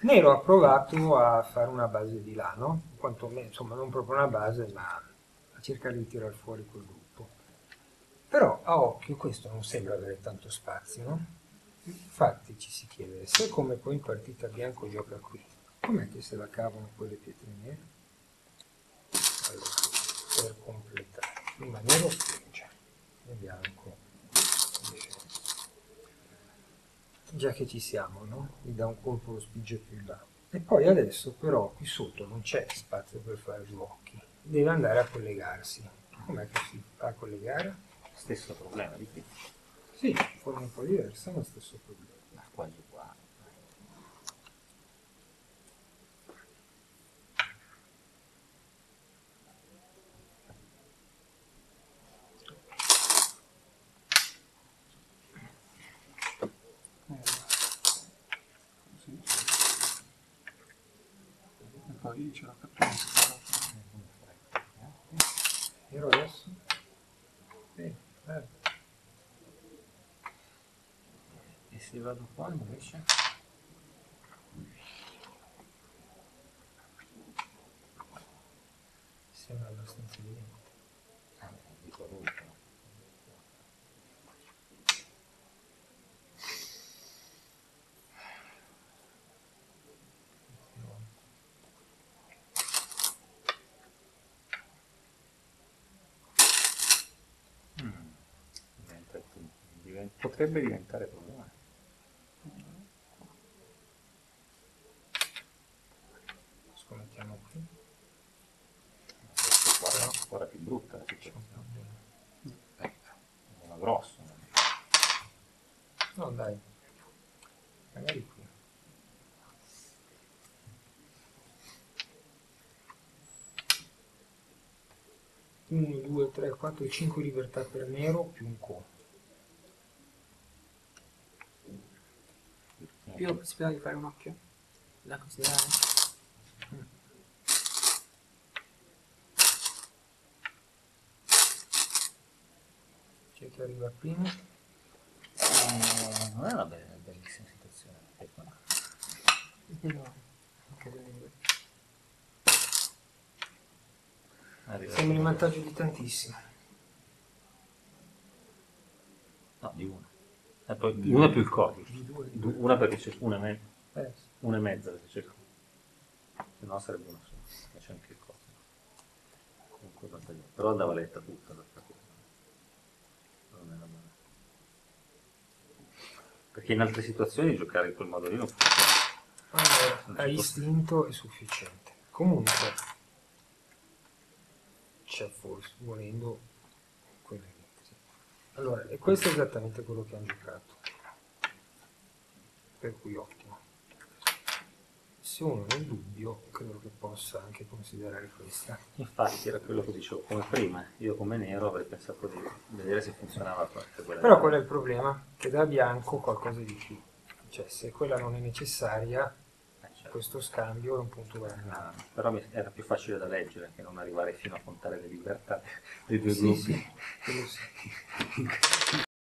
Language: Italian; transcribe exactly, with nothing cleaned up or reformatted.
Nero ha provato a fare una base di là, no? Quanto, insomma, non proprio una base, ma a cercare di tirar fuori quel gruppo. Però a occhio questo non sembra avere tanto spazio, no? Infatti ci si chiede, se come poi in partita bianco gioca qui, com'è che se la cavano quelle pietrine? Allora, per completare, prima nero spinge e bianco invece. Già che ci siamo, no? Gli dà un colpo, lo spinge più in là. E poi adesso però qui sotto non c'è spazio per fare due occhi, deve andare a collegarsi. Com'è che si fa a collegare? Stesso problema di qui. Sì, forma un po' diversa, ma stesso problema. Ma quasi qua. Poi ce la capito adesso? Sì, bello. E se vado qua invece? Sembra abbastanza evidente. Ah, dico lui. Potrebbe diventare problema. Scommettiamo qui. Questa qua è una squadra più brutta. Aspetta, una grossa. No dai, magari qui. uno, due, tre, quattro, cinque libertà per nero più un co. Più la possibilità di fare un occhio da considerare. Mm. C'è chi arriva prima. Eh, non è una bella, bellissima situazione. No, anche delle due. Sembra in vantaggio di tantissimo. No, di uno. E poi di una due, più il codice, di due, di due. Una perché c'è una, me eh. una e mezza perché c'è il codice, se no sarebbe una sola, ma c'è anche il codice. Comunque battagliato, però andava letta tutta questa cosa. Non era male. Perché in altre situazioni giocare in quel modo lì non funziona. Allora, a istinto è sufficiente. Comunque c'è forse, volendo, quella lì. Allora, e questo è esattamente quello che hanno giocato, per cui ottimo. Se uno è nel dubbio, credo che possa anche considerare questa. Infatti era quello che dicevo come prima, io come nero avrei pensato di vedere se funzionava qualche quella. Però qual è il problema? Che da bianco qualcosa di più. Cioè, se quella non è necessaria, eh, certo. Questo scambio è un punto grande. Ah, però era più facile da leggere che non arrivare fino a contare le libertà dei due sì, gruppi. Sì. Sì.